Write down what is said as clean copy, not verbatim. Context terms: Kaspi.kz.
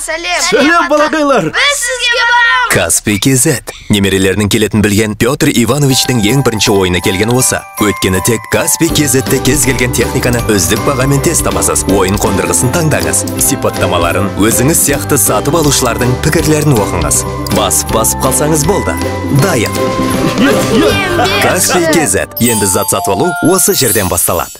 Сәлем, балағайлар! Kaspi.kz Немерелерінің келетін білген Петр Ивановичтің ең бірінші ойына келген осы. Өткені тек Kaspi.kz-те кез келген техниканы өздік бағамен тез табасыз. Ойын қондырғысын таңдаңыз. Сипаттамаларын өзіңіз сияқты сатып алушылардың пікірлерін оқыңыз. Басып-басып қалсаңыз болды. Дайын. Kaspi.kz. Енді зат сатып алу осы жерден басталады.